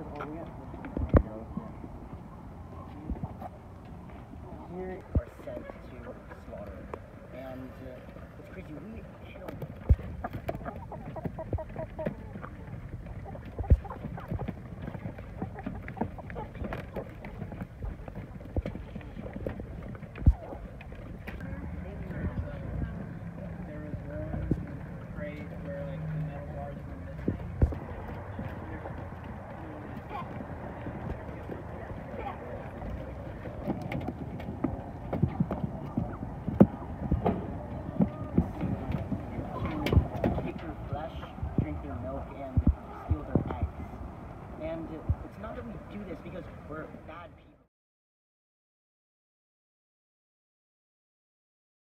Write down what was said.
was holding it. Here are sent to slaughter, and it's crazy.